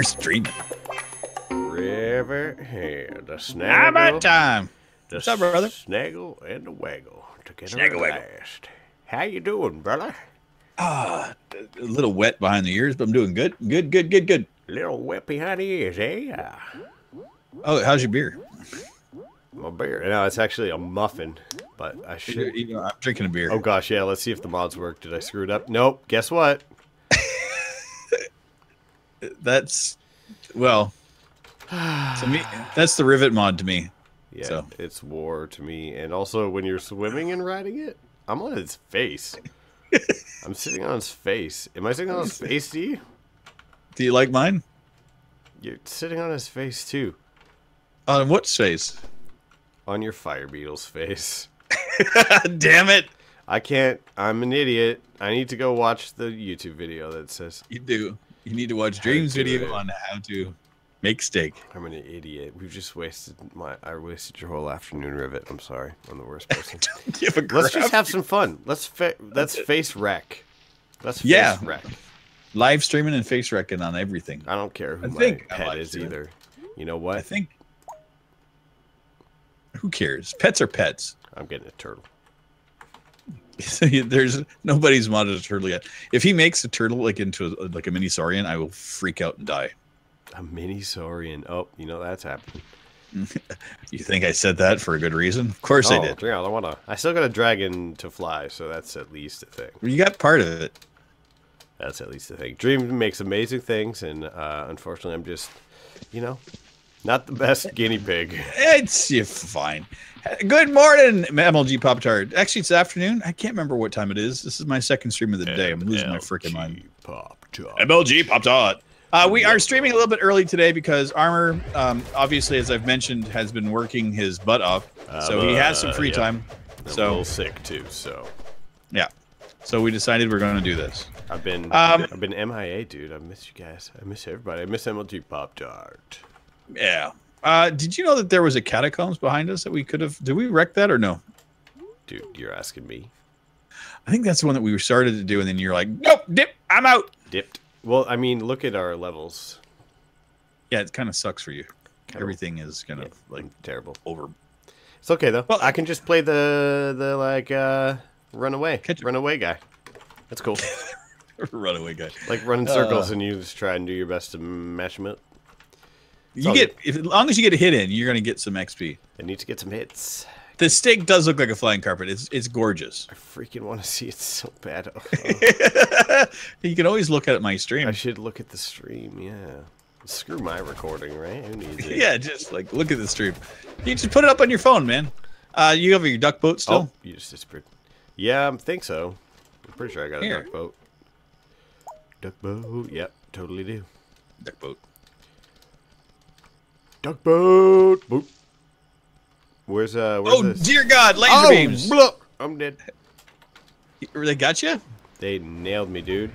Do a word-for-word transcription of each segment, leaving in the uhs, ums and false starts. River Street. River here. The Snaggle. How about time? The What's up, brother? Snaggle and the Waggle together Snaggle at last. How you doing, brother? Ah, uh, a little wet behind the ears, but I'm doing good. Good, good, good, good. A little wet behind the ears, eh? Oh, how's your beer? My beer? No, it's actually a muffin, but I should... You know, I'm drinking a beer. Oh, gosh, yeah. Let's see if the mods work. Did I screw it up? Nope. Guess what? That's... Well... To me, that's the rivet mod to me. Yeah, so. It's war to me. And also, when you're swimming and riding it, I'm on its face. I'm sitting on its face. Am I sitting on his face, D? Do you like mine? You're sitting on his face, too. On what face? On your fire beetle's face. Damn it! I can't. I'm an idiot. I need to go watch the YouTube video that says... You do. You need to watch Dream's video it. on how to make steak. I'm an idiot. We've just wasted my... I wasted your whole afternoon, Rivet. I'm sorry. I'm the worst person. Don't give a crap. Let's just have some fun. Let's, fa let's face wreck. Let's yeah. face wreck. Live streaming and face wrecking on everything. I don't care who I my think pet like is to. either. You know what? I think... Who cares? Pets are pets. I'm getting a turtle. There's nobody's modded a turtle yet. If he makes a turtle like into a, like a mini saurian, I will freak out and die. A mini saurian. Oh, you know that's happening. You think I said that for a good reason? Of course oh, I did. Yeah, I wanna. I still got a dragon to fly, so that's at least a thing. You got part of it. That's at least a thing. Dream makes amazing things, and uh, unfortunately, I'm just, you know. Not the best guinea pig. It's you're fine. Good morning, M L G Pop-Tart. Actually, it's afternoon. I can't remember what time it is. This is my second stream of the day. I'm losing my freaking mind. Pop-Tart. M L G Pop-Tart. Uh, we are streaming a little bit early today because Armor, um, obviously, as I've mentioned, has been working his butt off. Uh, so he has some free yeah. time. I'm so. a little sick, too. So. Yeah. So we decided we're going to do this. I've been, um, I've been M I A, dude. I miss you guys. I miss everybody. I miss M L G Pop-Tart. Yeah. Uh, did you know that there was a catacombs behind us that we could have... Did we wreck that or no? Dude, you're asking me. I think that's the one that we started to do, and then you're like, nope, dip, I'm out. Dipped. Well, I mean, look at our levels. Yeah, it kind of sucks for you. Kind Everything of, is kind yeah, of, like, terrible. Over. It's okay, though. Well, I can just play the, the like, uh, runaway. Runaway guy. That's cool. Runaway guy. Like, run in circles, uh, and you just try and do your best to mash them up. You get, if, as long as you get a hit in, you're gonna get some X P. I need to get some hits. The steak does look like a flying carpet. It's it's gorgeous. I freaking want to see it so bad. Oh. You can always look at my stream. I should look at the stream. Yeah. Screw my recording, right? Who needs it? Yeah, just like look at the stream. You just put it up on your phone, man. Uh, you have your duck boat still? Oh, you just disappeared. Yeah, I think so. I'm pretty sure I got Here. a duck boat. Duck boat. Yep, totally do. Duck boat. Duck boat. Boop. Where's uh? Where's oh this? Dear God! Laser oh, beams. Blah. I'm dead. They got you? They nailed me, dude.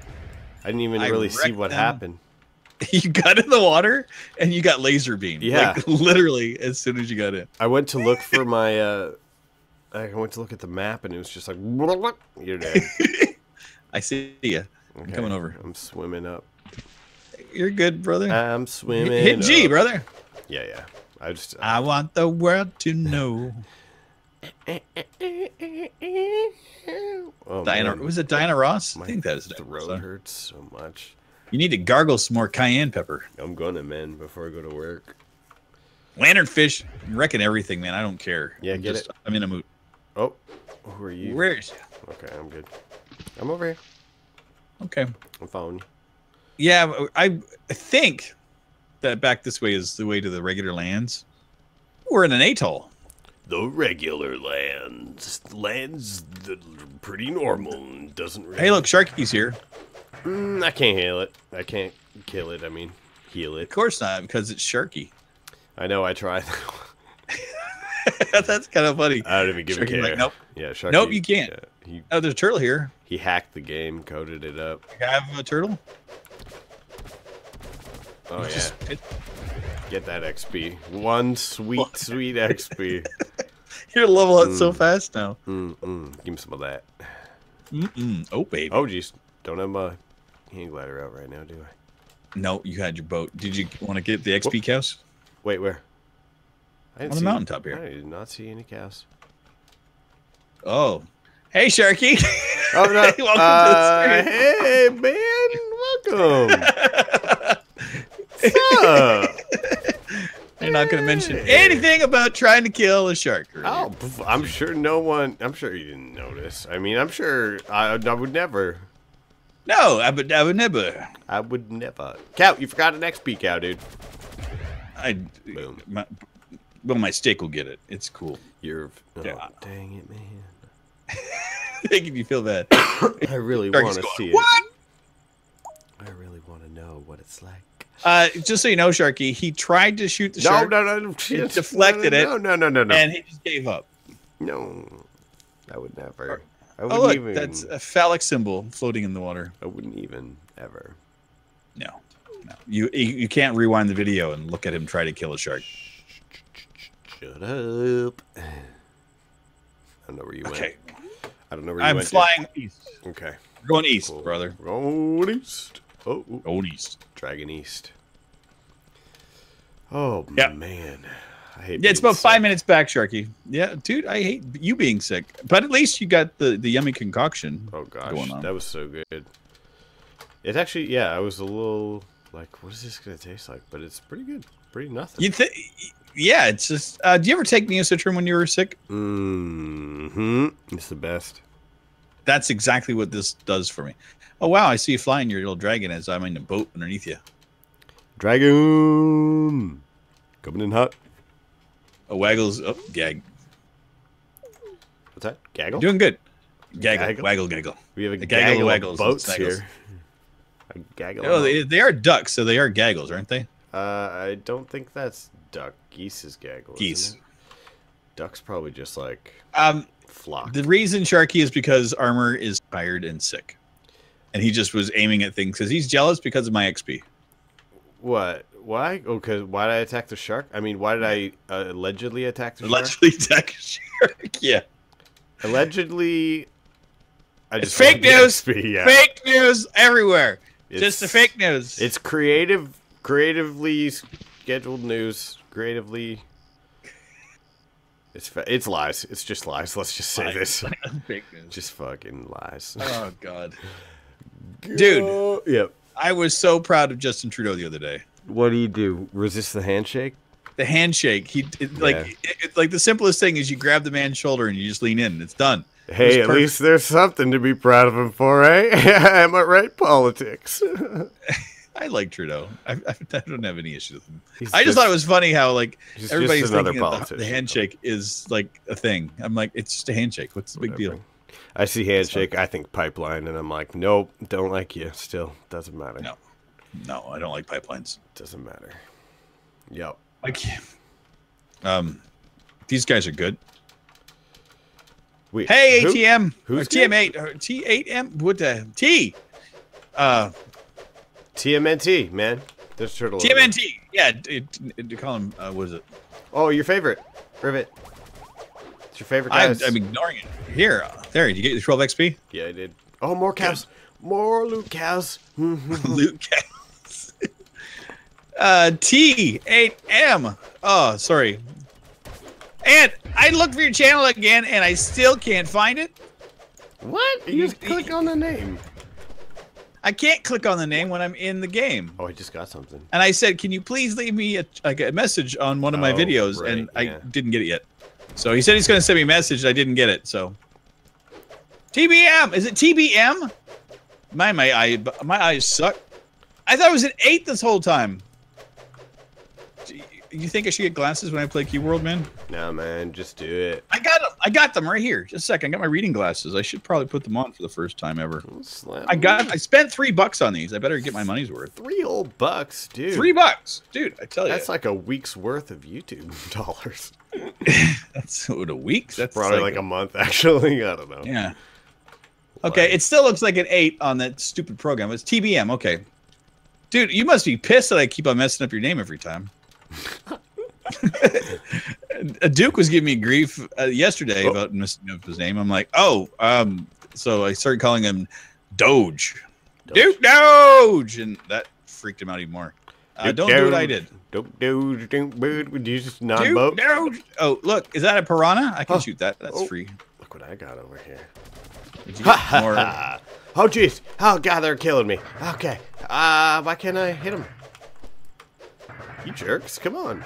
I didn't even I really see what them. happened. You got in the water and you got laser beamed. Yeah, like, literally as soon as you got in. I went to look for my. Uh, I went to look at the map and it was just like. Blah, blah. You're dead. I see you. Okay. I'm coming over. I'm swimming up. You're good, brother. I'm swimming. Hit G, up. brother. Yeah, yeah. I just. Uh, I want the world to know. oh, Diana, was it Diana Ross? I think that is. The road hurts so much. You need to gargle some more cayenne pepper. I'm gonna, man, before I go to work. Lanternfish, I'm wrecking everything, man. I don't care. Yeah, I'm get just, it. I'm in a mood. Oh, who are you? Where is? You? Okay, I'm good. I'm over here. Okay. I'm following you. Yeah, I, I think. That back this way is the way to the regular lands. We're in an atoll. The regular lands. Lands that are pretty normal. Doesn't really... Hey, look, Sharky's here. Mm, I can't heal it. I can't kill it. I mean, heal it. Of course not, because it's Sharky. I know, I tried. That's kind of funny. I don't even give Sharky, a care. Like, nope. Yeah, Sharky, nope, you can't. Yeah, he, oh, there's a turtle here. He hacked the game, coded it up. Can I have a turtle? Oh, you yeah. Just get that X P. One sweet, what? sweet X P. You're level up mm. so fast now. Mm -mm. Give me some of that. Mm -mm. Oh, baby. Oh, geez. Don't have my hand glider out right now, do I? No, you had your boat. Did you want to get the X P Whoop. cows? Wait, where? I didn't On the see mountaintop any, here. I did not see any cows. Oh. Hey, Sharky. Oh, no. Hey, welcome uh, to the stream. Hey, man. Welcome. What's up? You're not going to mention anything about trying to kill a shark. Oh, I'm sure no one. I'm sure you didn't notice. I mean, I'm sure I, I would never. No, I would. I would never. I would never. Cow, you forgot an X P cow, dude. I. Boom. My, well, my steak will get it. It's cool. You're. Oh, yeah. Dang it, man. Thank you. You feel bad. I really want to see it. What? I really want to know what it's like. Uh, just so you know, Sharky, he tried to shoot the no, shark. No, no, no. He deflected no, no, it. No, no, no, no. And he just gave up. No, I would never. I wouldn't oh, look, even. That's a phallic symbol floating in the water. I wouldn't even ever. No, no. You you can't rewind the video and look at him try to kill a shark. Shut up. I don't know where you went. Okay. I don't know where you I'm went. I'm flying to. east. Okay. We're going east, oh, brother. Going east. Oh, oh. Old East. Dragon East. Oh, yep. Man. I hate yeah, it's about sick. five minutes back, Sharky. Yeah, dude, I hate you being sick. But at least you got the, the yummy concoction Oh, gosh. Going on. That was so good. It actually, yeah, I was a little like, what is this going to taste like? But it's pretty good. Pretty nothing. You think? Yeah, it's just, uh, do you ever take Neocitrim when you were sick? Mm-hmm. It's the best. That's exactly what this does for me. Oh, wow, I see you flying your little dragon as I'm in the boat underneath you. Dragon! Coming in hot. Oh, Waggle's... Oh, gag. What's that? Gaggle? Doing good. Gaggle. Gaggle? Waggle, gaggle. We have a, a gaggle, gaggle of waggles boats here. A gaggle oh, they, they are ducks, so they are gaggles, aren't they? Uh, I don't think that's duck. Geese is gaggle. Geese. Isn't it? Duck's probably just like... Um, flock. The reason, Sharky, is because Armor is tired and sick. And he just was aiming at things because he's jealous because of my X P. What? Why? Oh, because why did I attack the shark? I mean, why did I uh, allegedly attack the allegedly shark? Allegedly attack the shark, yeah. Allegedly. I it's just fake news. X P, yeah. Fake news everywhere. It's, just the fake news. It's creative, creatively scheduled news. Creatively. It's it's lies. It's just lies. Let's just say lies. This. Fake news. Just fucking lies. Oh, God. Dude, uh, yep. I was so proud of Justin Trudeau the other day. What do you do? Resist the handshake? The handshake. He it, yeah. like it, it, like the simplest thing is you grab the man's shoulder and you just lean in. And it's done. Hey, it at perfect. least there's something to be proud of him for, eh? Am I right? Politics. I like Trudeau. I, I, I don't have any issues with him. He's I just, just thought it was funny how like everybody's thinking that the, the handshake is like a thing. I'm like, it's just a handshake. What's the Whatever. big deal? I see handshake, I think pipeline, and I'm like, nope, don't like you. Still, doesn't matter. No, no, I don't like pipelines. Doesn't matter. Yep. Like, um, these guys are good. Wait, hey, who? A T M, who's T M eight, or T eight M, what the T? Uh, T M N T, man. There's turtle. T M N T, yeah. It, it, it, call him. Uh, what is it? Oh, your favorite, Rivet. It's your favorite guys. I'm, I'm ignoring it. Here, there. Did you get your twelve X P? Yeah, I did. Oh, more cows. Good. More loot cows. Loot cows. uh, T eight M. Oh, sorry. And I looked for your channel again, and I still can't find it. What? You just click on the name. I can't click on the name when I'm in the game. Oh, I just got something. And I said, can you please leave me a, like a message on one of my oh, videos? Right, and yeah. I didn't get it yet. So he said he's going to send me a message. I didn't get it. So T B M, is it T B M? My my eye my eyes suck. I thought it was an eight this whole time. Do you think I should get glasses when I play Cube World, man? No, man, just do it. I got them. I got them right here. Just a second. I got my reading glasses. I should probably put them on for the first time ever. I got. I spent three bucks on these. I better get my money's worth. Three old bucks, dude. Three bucks, dude. I tell you, that's like a week's worth of YouTube dollars. That's what a week. That's probably like, like a month, actually. I don't know. Yeah. Okay, it still looks like an eight on that stupid program. It's T B M. Okay, dude, you must be pissed that I keep on messing up your name every time. A Duke was giving me grief uh, yesterday oh. about messing up his name. I'm like, oh, um, so I started calling him Doge. Doge. Duke Doge! And that freaked him out even more. Uh, don't Doge. do what I did. Duke Doge. Duke Doge. Did you just not boat? Doge. Oh, look. Is that a piranha? I can oh. shoot that. That's oh. free. Look what I got over here. Did you get more? Oh, jeez. Oh, God, they're killing me. Okay. Uh, why can't I hit them? You jerks. Come on.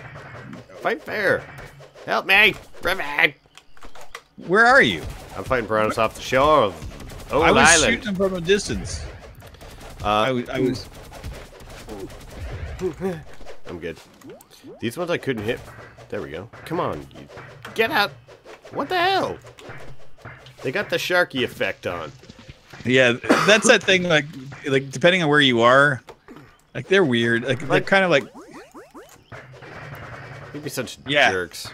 Fight fair. Help me. Revenge. Where are you? I'm fighting piranhas off the shore of Old I was Island. shooting them from a distance. Uh, I was... I was... I'm good. These ones I couldn't hit. There we go. Come on. You. Get out. What the hell? They got the Sharky effect on. Yeah, that's that thing, like, like depending on where you are, like, they're weird. Like, like they're kind of like... You'd be such yeah. jerks.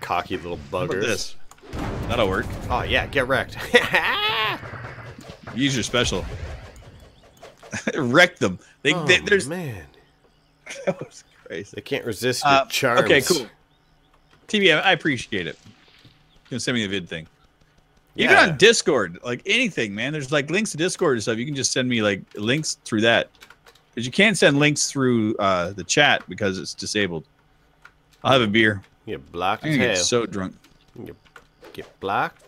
Cocky little buggers. How about this? That'll work. Oh, yeah, get wrecked. Use your special. Wreck them. They, oh, they, there's... man. That was crazy. They can't resist your uh, charms. Okay, cool. T V, I appreciate it. You can send me the vid thing. Even yeah. on Discord, like anything, man. There's like links to Discord and stuff. You can just send me like links through that. Because you can't send links through uh, the chat because it's disabled. I'll have a beer. You get blocked as hell. I'm gonna get so drunk. You get blocked?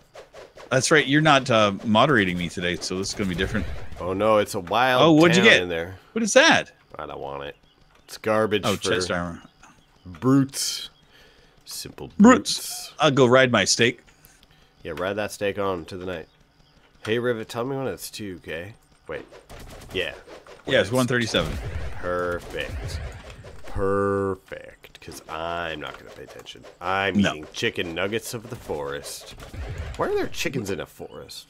That's right. You're not uh, moderating me today, so this is going to be different. Oh, no. It's a wild oh, what'd you get? in there. What is that? I don't want it. It's garbage oh, for chest armor. Brutes. Simple brutes. brutes. I'll go ride my steak. Yeah, ride that steak on to the night. Hey, Rivet, tell me when it's two K. Wait. Yeah. Yeah, it's one thirty-seven. Perfect. Perfect. Because I'm not going to pay attention. I'm no. eating chicken nuggets of the forest. Why are there chickens in a forest?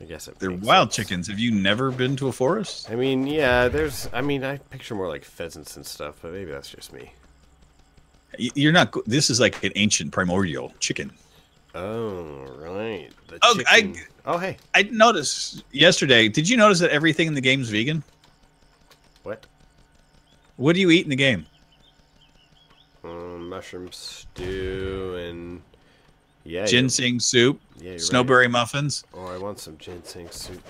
I guess it They're wild sense. chickens. Have you never been to a forest? I mean, yeah, there's... I mean, I picture more like pheasants and stuff, but maybe that's just me. You're not... This is like an ancient primordial chicken. Oh, right. The oh, I, oh, hey. I noticed yesterday. Did you notice that everything in the game's vegan? What? What do you eat in the game? Um, mushroom stew and... yeah, ginseng soup. Yeah, snowberry right. muffins. Oh, I want some ginseng soup.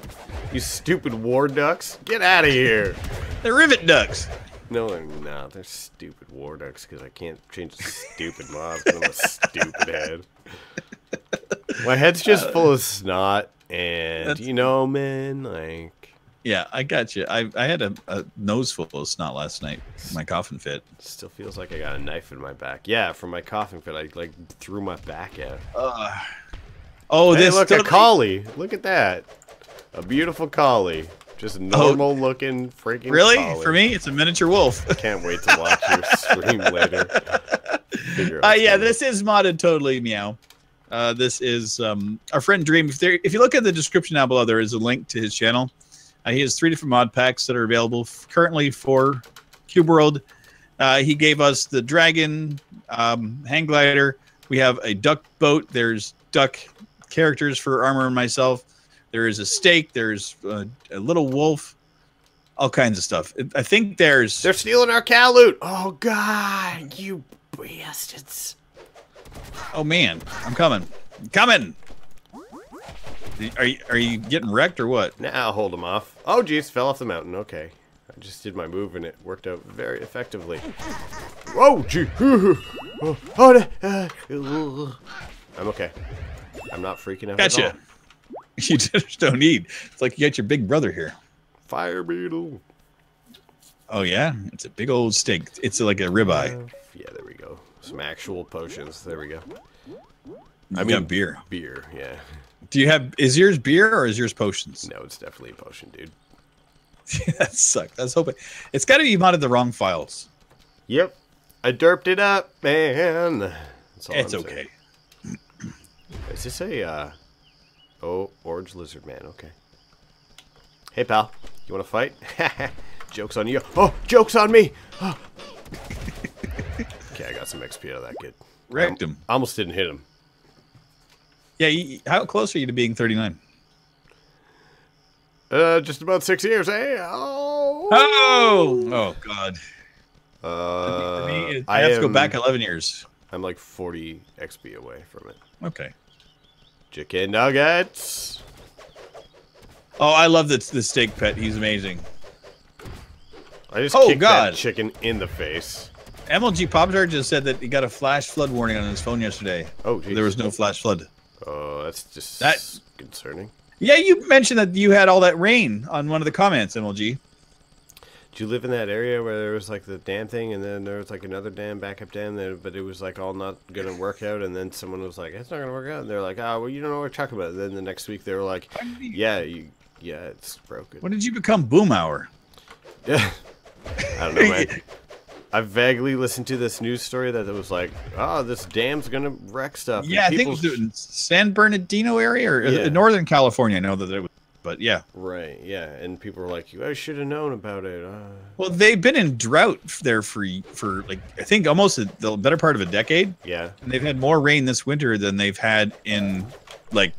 You stupid war ducks. Get out of here. They're rivet ducks. No, they're not. They're stupid war ducks because I can't change the stupid mobs. I'm a stupid head. My head's just full of snot, and That's, you know, man, like. Yeah, I got you. I I had a, a nose full of snot last night. My coughing fit. Still feels like I got a knife in my back. Yeah, from my coughing fit, I like threw my back out. Uh, oh, hey, this look totally... a collie. Look at that, a beautiful collie. Just normal oh, looking freaking. Really? Collie. For me, it's a miniature wolf. I can't wait to watch your stream later. Uh, yeah, this is modded totally meow. Uh, this is um, our friend Dream. If, there, if you look at the description down below, there is a link to his channel. Uh, he has three different mod packs that are available currently for Cube World. Uh, he gave us the dragon um, hang glider. We have a duck boat. There's duck characters for Armor and myself. There is a steak. There's a, a little wolf. All kinds of stuff. I think there's... They're stealing our cow loot. Oh, God. You bastards. Oh man, I'm coming, coming. Are you are you getting wrecked or what? Nah, I'll hold him off. Oh jeez, fell off the mountain. Okay, I just did my move and it worked out very effectively. Whoa, gee. Oh, oh, oh. I'm okay. I'm not freaking out. Gotcha. At all. You just don't need. It's like you got your big brother here. Fire beetle. Oh yeah, it's a big old steak. It's like a ribeye. Yeah, there we go. Some actual potions. There we go. I mean beer. Beer, yeah. Do you have is yours beer or is yours potions? No, it's definitely a potion, dude. That sucked. I was hoping it's gotta be modded the wrong files. Yep. I derped it up, man. That's all it's I'm okay. Saying. Is this a uh oh, orange lizard man, okay. Hey pal, you wanna fight? Joke's on you. Oh, joke's on me! Oh. Okay, I got some X P out of that kid. Wrecked him. I almost didn't hit him. Yeah, you, how close are you to being thirty-nine? Uh, just about six years, eh? Oh! Oh, oh God. Uh, for me, for me, I, I have am, to go back eleven years. I'm like forty X P away from it. Okay. Chicken nuggets! Oh, I love the, the steak pet. He's amazing. I just oh, kicked God. that chicken in the face. M L G Pop-Tart just said that he got a flash flood warning on his phone yesterday. Oh, geez. There was no flash flood. Oh, that's just that, concerning. Yeah, you mentioned that you had all that rain on one of the comments, M L G. Did you live in that area where there was like the dam thing, and then there was like another dam, backup dam, there, but it was like all not going to work out, and then someone was like, it's not going to work out, and they're like, ah, oh, well, you don't know what we're talking about. And then the next week they were like, yeah, you, yeah, it's broken. When did you become Boom Hour? Yeah. I don't know, man. I vaguely listened to this news story that it was like, oh, this dam's going to wreck stuff. Yeah, I think it was in San Bernardino area or yeah. Northern California. I know that it was, but yeah. Right, yeah. And people were like, you guys should have known about it. Uh... Well, they've been in drought there for, for like, I think almost a, the better part of a decade. Yeah. And they've had more rain this winter than they've had in like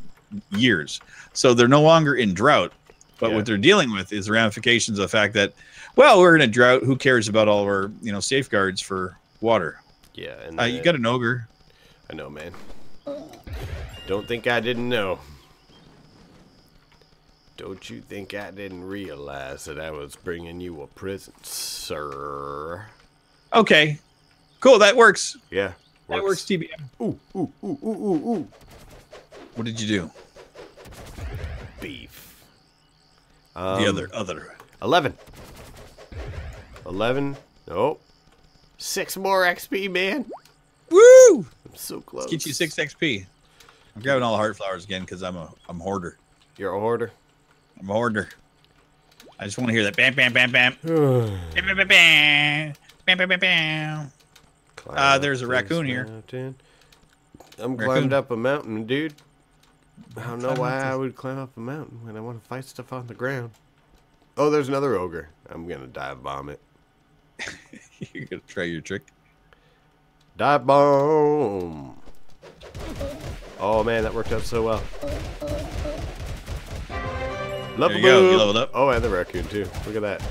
years. So they're no longer in drought. But yeah. what they're dealing with is the ramifications of the fact that, well, we're in a drought. Who cares about all of our, you know, safeguards for water? Yeah, and uh, you got an ogre. I know, man. Don't think I didn't know. Don't you think I didn't realize that I was bringing you a present, sir? Okay, cool. That works. Yeah, works. That works. T B M. Ooh, ooh, ooh, ooh, ooh, ooh. What did you do? Beef. Um, the other, other. eleven. eleven. Oh. Six more X P, man. Woo! I'm so close. Let's get you six X P. I'm grabbing all the heart flowers again because I'm a, I'm a hoarder. You're a hoarder? I'm a hoarder. I just want to hear that bam, bam, bam, bam. Bam, bam, bam, bam. Bam, bam, bam, bam. Uh, there's a raccoon mountain. here. I'm raccoon. climbed up a mountain, dude. I don't know why I would climb up a mountain when I want to fight stuff on the ground. Oh, there's another ogre. I'm going to dive bomb it. You're going to try your trick? Dive bomb. Oh, man, that worked out so well. There you go. You leveled up. Oh, and the raccoon, too. Look at that.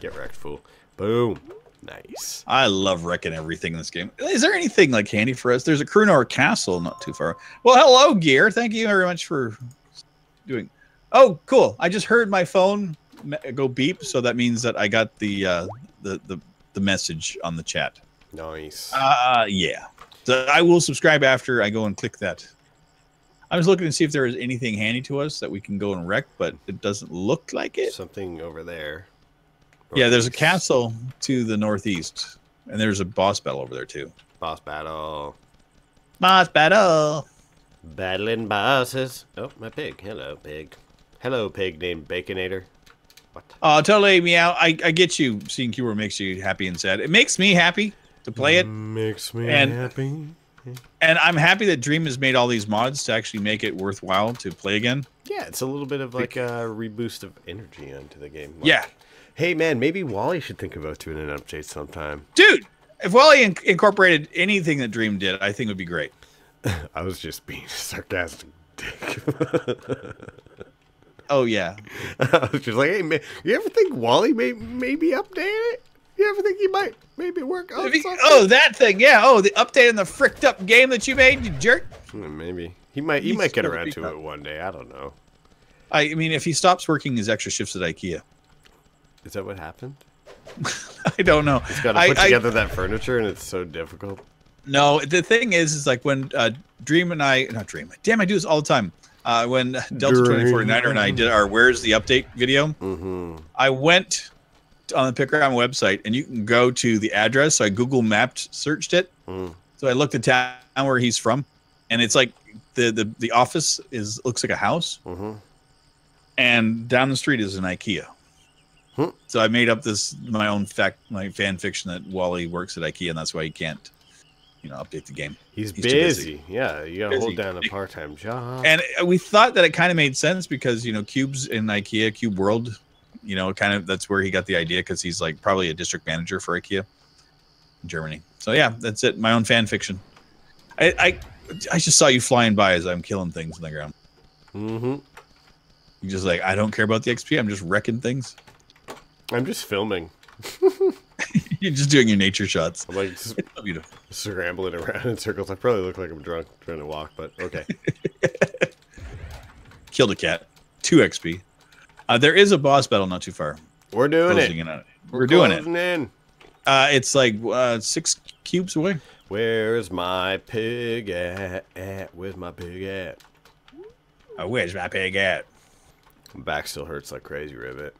Get wrecked, fool. Boom. Nice. I love wrecking everything in this game. Is there anything like handy for us? There's a Krunor castle not too far. Well, hello, Gear. Thank you very much for doing. Oh, cool. I just heard my phone go beep, so that means that I got the uh, the, the the message on the chat. Nice. Uh, yeah. So I will subscribe after I go and click that. I was looking to see if there is anything handy to us that we can go and wreck, but it doesn't look like it. Something over there. Northeast. Yeah, there's a castle to the northeast, and there's a boss battle over there, too. Boss battle. Boss battle. Battling bosses. Oh, my pig. Hello, pig. Hello, pig named Baconator. What? Oh, totally, meow. I, I get you. Seeing Cure makes you happy and sad. It makes me happy to play it. Makes me and, happy. And I'm happy that Dream has made all these mods to actually make it worthwhile to play again. Yeah, it's a little bit of like a reboost of energy onto the game. Like, yeah. Hey, man, maybe Wally should think about doing an update sometime. Dude, if Wally in incorporated anything that Dream did, I think it would be great. I was just being sarcastic, dick. Oh, yeah. I was just like, hey, man, you ever think Wally may maybe update it? You ever think he might maybe work on he, something? Oh, that thing, yeah. Oh, the update in the fricked up game that you made, you jerk. Maybe. He might, he might get around to it one day. I don't know. I mean, if he stops working his extra shifts at IKEA. Is that what happened? I don't know. He's got to put I, together I, that furniture, and it's so difficult. No, the thing is, is like when uh, Dream and I, not Dream, damn, I do this all the time. Uh, when Delta two forty-nine and I did our Where's the Update video, mm-hmm. I went on the Pickram website, and you can go to the address. So I Google mapped, searched it. Mm. So I looked at town where he's from, and it's like the, the, the office is looks like a house, mm-hmm. and down the street is an IKEA. So I made up this my own fact, my fan fiction that Wally works at IKEA, and that's why he can't, you know, update the game. He's, He's busy. busy. Yeah, you gotta busy. hold down a part-time job. And we thought that it kind of made sense because you know Cube's in IKEA, Cube World, you know, kind of that's where he got the idea because he's like probably a district manager for IKEA in Germany. So yeah, that's it. My own fan fiction. I I, I just saw you flying by as I'm killing things on the ground. Mm-hmm. You're just like I don't care about the X P. I'm just wrecking things. I'm just filming. You're just doing your nature shots. I'm like it's so beautiful. Scrambling around in circles. I probably look like I'm drunk trying to walk, but okay. Killed a cat. two X P. Uh, there is a boss battle not too far. We're doing it. it. We're, We're doing it. In. Uh, it's like uh, six cubes away. Where's my pig at? at? Where's my pig at? Uh, where's my pig at? My back still hurts like crazy, Ribbit.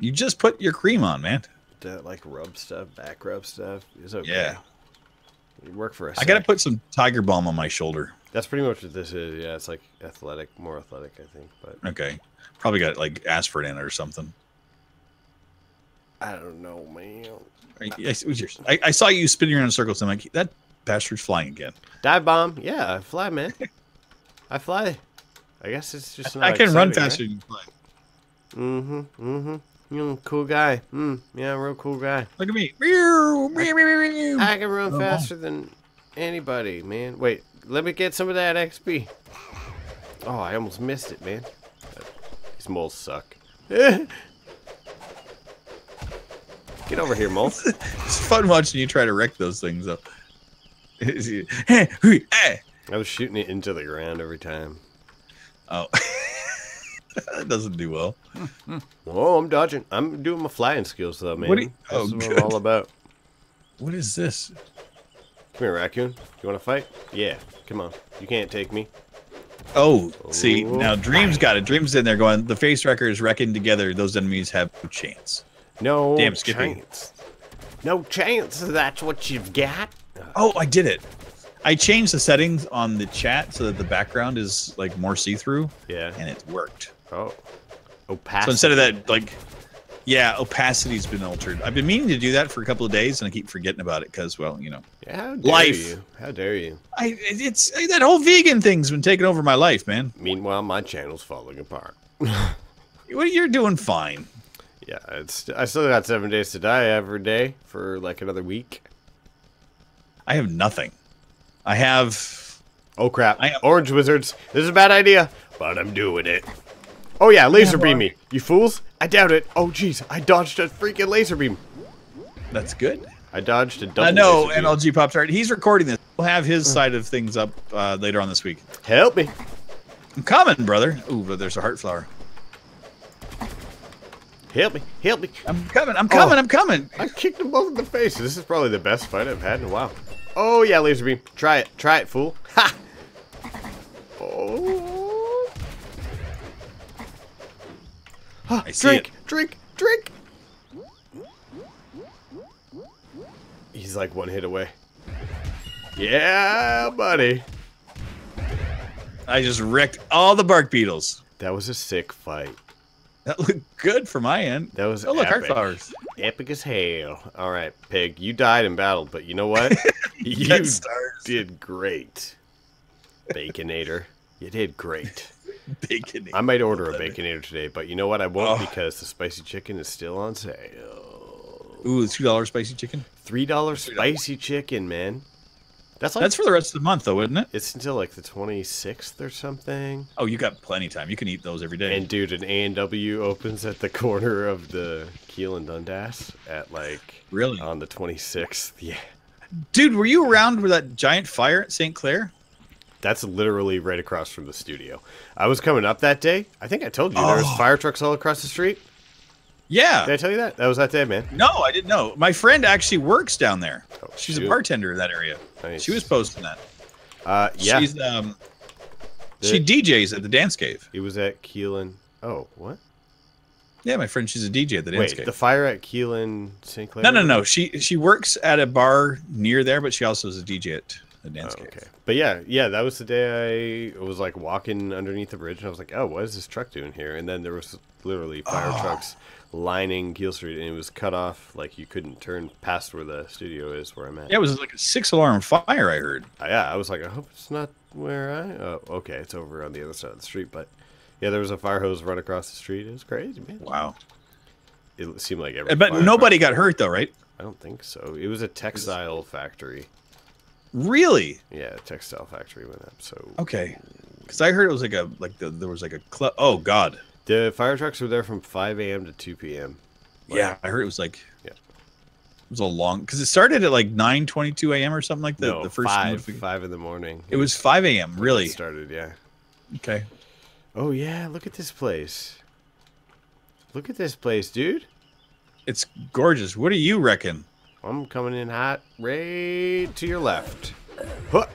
You just put your cream on, man. That like rub stuff, back rub stuff is okay. Yeah. You work for us. I gotta put some tiger balm on my shoulder. That's pretty much what this is. Yeah, it's like athletic, more athletic, I think. But okay, probably got like aspirin in it or something. I don't know, man. I, I, I saw you spinning around in circles. I'm like, that bastard's flying again. Dive bomb. Yeah, I fly, man. I fly. I guess it's just not I can exciting, run faster right? than fly. Mm-hmm. Mm-hmm. You cool guy. Mm, yeah, real cool guy. Look at me. I can run faster than anybody, man. Wait, let me get some of that X P. Oh, I almost missed it, man. These moles suck. Get over here, mole. It's fun watching you try to wreck those things up. I was shooting it into the ground every time. Oh. That doesn't do well. Oh, I'm dodging. I'm doing my flying skills, though, man. What you... oh, That's what I'm all about. What is this? Come here, raccoon. You want to fight? Yeah. Come on. You can't take me. Oh, oh. see. Now, Dream's got it. Dream's in there going, the face wrecker is wrecking together. Those enemies have no chance. No Damn, chance. No chance. That's what you've got. Oh, I did it. I changed the settings on the chat so that the background is, like, more see-through. Yeah. And it worked. Oh, opacity. So instead of that, like, yeah, opacity's been altered. I've been meaning to do that for a couple of days, and I keep forgetting about it because, well, you know, yeah, how dare life. You? How dare you? I it's that whole vegan thing's been taking over my life, man. Meanwhile, my channel's falling apart. You're doing fine. Yeah, it's. I still got seven days to die every day for like another week. I have nothing. I have. Oh crap! I have... Orange wizards. This is a bad idea, but I'm doing it. Oh yeah, laser beam me. You fools? I doubt it. Oh jeez, I dodged a freaking laser beam. That's good. I dodged a double laser beam. I know, M L G Pop-Tart. He's recording this. We'll have his side of things up uh, later on this week. Help me. I'm coming, brother. Ooh, but there's a heart flower. Help me. Help me. I'm coming. I'm coming. Oh, I'm coming. I kicked them both in the face. This is probably the best fight I've had in a while. Oh yeah, laser beam. Try it. Try it, fool. Ha! Oh... Huh, I drink, drink, drink. He's like one hit away. Yeah, buddy. I just wrecked all the bark beetles. That was a sick fight. That looked good for my end. That was oh, look, epic. Heartflowers. Epic as hell. All right, pig. You died in battle, but you know what? you you did great. Baconator. You did great. Baconator. I might order a Baconator today, but you know what? I won't oh. because the spicy chicken is still on sale. Ooh, two dollar spicy chicken? three dollar spicy chicken, man. That's like, that's for the rest of the month, though, isn't it? It's until like the twenty-sixth or something. Oh, you got plenty of time. You can eat those every day. And dude, an A and W opens at the corner of the Kiel and Dundas at like... Really? On the twenty-sixth, yeah. Dude, were you around with that giant fire at Saint Clair? That's literally right across from the studio. I was coming up that day. I think I told you oh. there was fire trucks all across the street. Yeah. Did I tell you that? That was that day, man. No, I didn't know. My friend actually works down there. Oh, She's shoot. a bartender in that area. Nice. She was posting that. Uh, yeah. She's, um, the, she D Js at the Dance Cave. It was at Keelan. Oh, what? Yeah, my friend. She's a D J at the Dance Wait, Cave. The fire at Keelan Saint Clair? No, no, no. She she works at a bar near there, but she also is a D J at the Dance oh, Cave. Okay. But yeah, yeah, that was the day I was like walking underneath the bridge, and I was like, "Oh, what is this truck doing here?" And then there was literally fire oh. trucks lining Kiel Street, and it was cut off, like you couldn't turn past where the studio is, where I'm at. Yeah, it was like a six-alarm fire. I heard. Uh, yeah, I was like, I hope it's not where I. Oh, okay, it's over on the other side of the street. But yeah, there was a fire hose run across the street. It was crazy, man. Wow. It seemed like every. But nobody got hurt though, right? I don't think so. It was a textile factory. Really? Yeah, textile factory went up. So okay, because I heard it was like a like the, there was like a club. Oh God, the fire trucks were there from five A M to two P M Like, yeah, I heard it was like yeah, it was a long because it started at like nine twenty-two A M or something like that. No, the first five, five in the morning. It was five A M Really it started, yeah. Okay. Oh yeah, look at this place. Look at this place, dude. It's gorgeous. What do you reckon? I'm coming in hot right to your left. Huh.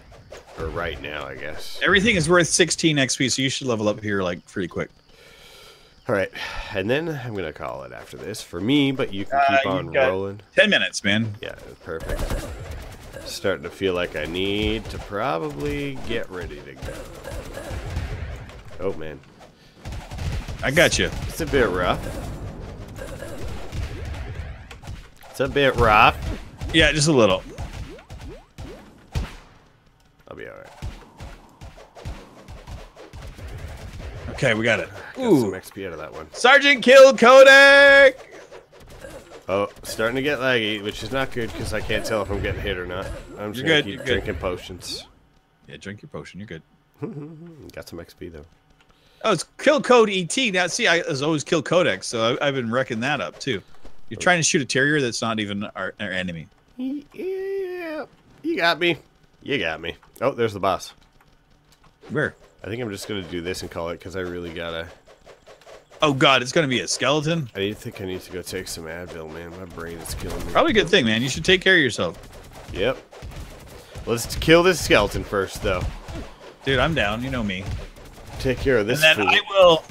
Or right now, I guess. Everything is worth sixteen X P, so you should level up here like pretty quick. All right, and then I'm gonna call it after this for me, but you can keep uh, on rolling. Ten minutes, man. Yeah, perfect. Starting to feel like I need to probably get ready to go. Oh man, I got you. It's a bit rough. It's a bit rough. Yeah, just a little. I'll be all right. Okay, we got it. Got Ooh. some X P out of that one. Sergeant killed Kodak! Oh, starting to get laggy, which is not good because I can't tell if I'm getting hit or not. I'm just going to keep drinking good. potions. Yeah, drink your potion. You're good. Got some X P, though. Oh, it's kill code E T. Now, see, I was always kill Kodak, so I, I've been wrecking that up, too. You're okay. trying to shoot a terrier that's not even our, our enemy. Yeah. You got me. You got me. Oh, there's the boss. Where? I think I'm just going to do this and call it because I really got to... Oh, God, it's going to be a skeleton? I think I need to go take some Advil, man. My brain is killing me. Probably a good thing, man. You should take care of yourself. Yep. Let's kill this skeleton first, though. Dude, I'm down. You know me. Take care of this And then food. I will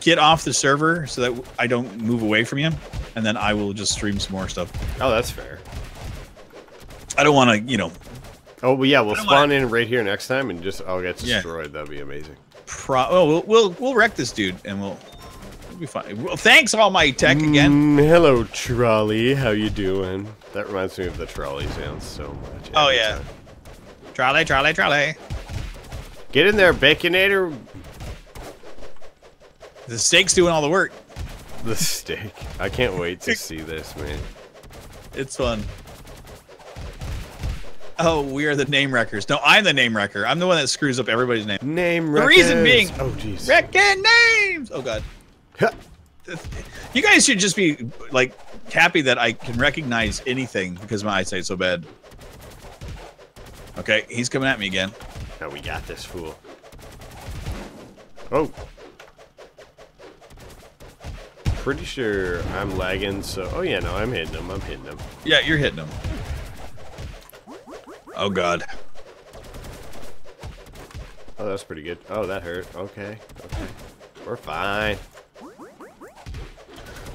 get off the server so that I don't move away from you, and then I will just stream some more stuff. Oh, that's fair. I don't want to, you know... Oh yeah, we'll spawn in right here next time and just I'll get destroyed. Yeah. That'd be amazing. Pro oh, we'll, we'll we'll wreck this dude and we'll, we'll be fine. Well, thanks, all my tech again. Mm, hello, trolley. How you doing? That reminds me of the trolley sounds so much. Oh yeah, time. trolley, trolley, trolley. Get in there, Baconator. The steak's doing all the work. The steak. I can't wait to see this, man. It's fun. Oh, we are the name wreckers. No, I'm the name wrecker. I'm the one that screws up everybody's name. Name wreckers. The reason being, oh jeez, wrecking names. Oh god. Huh. You guys should just be like happy that I can recognize anything because my eyesight's so bad. Okay, he's coming at me again. Oh, we got this fool. Oh. Pretty sure I'm lagging. So, oh yeah, no, I'm hitting him. I'm hitting him. Yeah, you're hitting him. Oh god. Oh, that's pretty good. Oh, that hurt. Okay. Okay. We're fine.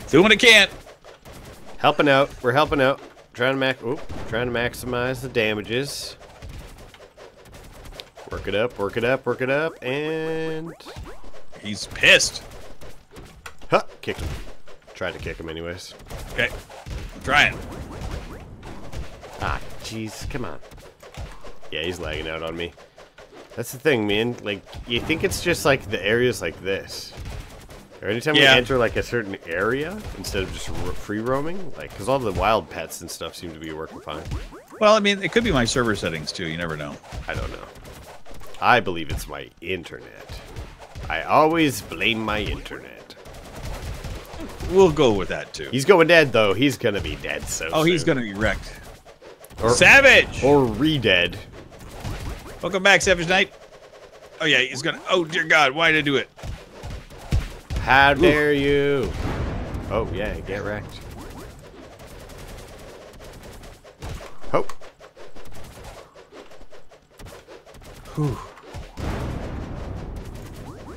Doing what I can. Helping out. We're helping out. Trying to max. Oop. Trying to maximize the damages. Work it up. Work it up. Work it up. And he's pissed. Huh. Kicked him. Tried to kick him, anyways. Okay. I'm trying. Ah, jeez. Come on. Yeah, he's lagging out on me. That's the thing, man. Like, you think it's just, like, the areas like this. Or anytime yeah. we enter, like, a certain area, instead of just free roaming. Like, because all the wild pets and stuff seem to be working fine. Well, I mean, it could be my server settings, too. You never know. I don't know. I believe it's my internet. I always blame my internet. We'll go with that, too. He's going dead, though. He's going to be dead so Oh, soon. He's going to be wrecked. Or, Savage! Or re-dead. Welcome back, Savage Knight. Oh, yeah, he's gonna... Oh, dear God, why did I do it? How dare Ooh. you? Oh, yeah, get wrecked. Oh. Whew.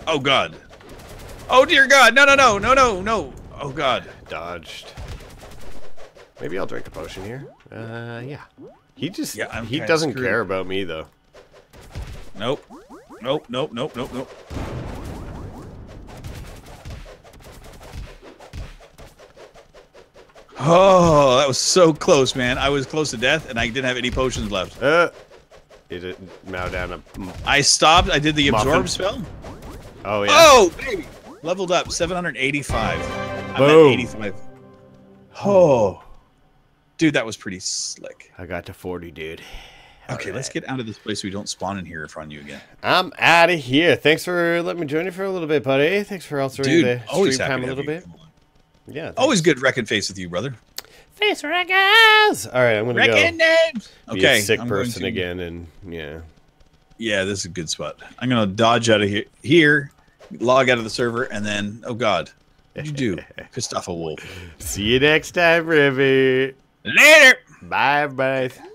Oh, God. Oh, dear God. No, no, no, no, no, no. Oh, God. Dodged. Maybe I'll drink a potion here. Uh, yeah. He just, yeah, I'm he doesn't screwed. care about me, though. Nope. Nope, nope, nope, nope, nope. Oh, that was so close, man. I was close to death, and I didn't have any potions left. Uh, did it mow down a... I stopped. I did the muffin. absorb spell. Oh, yeah. Oh, baby. Leveled up. seven hundred eighty-five. Boom. I'm at eighty-five. Oh. Dude, that was pretty slick. I got to forty, dude. All okay, right. Let's get out of this place so we don't spawn in here in front of you again. I'm out of here. Thanks for letting me join you for a little bit, buddy. Thanks for altering dude, the stream time a little bit. Yeah. Thanks. Always good wrecking face with you, brother. Face wreckers! All right, I'm going to go. Wrecking names! Be okay. A sick I'm person to... again, and yeah. Yeah, this is a good spot. I'm going to dodge out of here, here log out of the server, and then, oh god, what'd you do? Christopher Wolf. See you next time, Rivy. Later. Bye, bye.